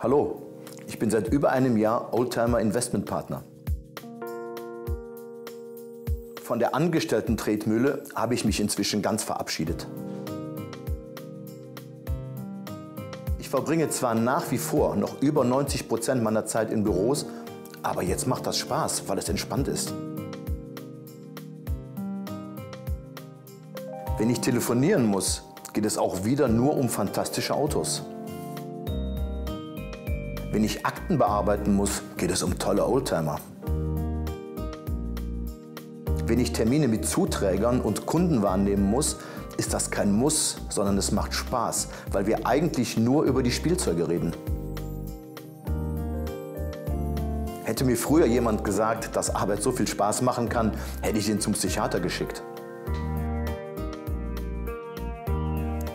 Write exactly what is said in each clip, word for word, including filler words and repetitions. Hallo, ich bin seit über einem Jahr Oldtimer Investment Partner. Von der angestellten Tretmühle habe ich mich inzwischen ganz verabschiedet. Ich verbringe zwar nach wie vor noch über neunzig Prozent meiner Zeit in Büros, aber jetzt macht das Spaß, weil es entspannt ist. Wenn ich telefonieren muss, geht es auch wieder nur um fantastische Autos. Wenn ich Akten bearbeiten muss, geht es um tolle Oldtimer. Wenn ich Termine mit Zuträgern und Kunden wahrnehmen muss, ist das kein Muss, sondern es macht Spaß, weil wir eigentlich nur über die Spielzeuge reden. Hätte mir früher jemand gesagt, dass Arbeit so viel Spaß machen kann, hätte ich ihn zum Psychiater geschickt.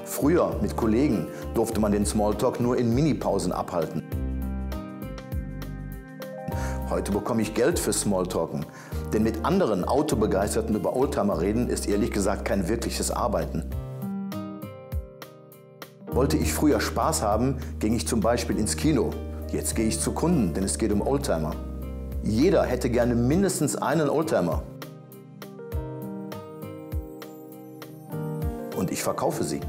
Früher mit Kollegen durfte man den Smalltalk nur in Minipausen abhalten. Heute bekomme ich Geld für Smalltalken, denn mit anderen Autobegeisterten über Oldtimer reden ist ehrlich gesagt kein wirkliches Arbeiten. Wollte ich früher Spaß haben, ging ich zum Beispiel ins Kino. Jetzt gehe ich zu Kunden, denn es geht um Oldtimer. Jeder hätte gerne mindestens einen Oldtimer. Und ich verkaufe sie.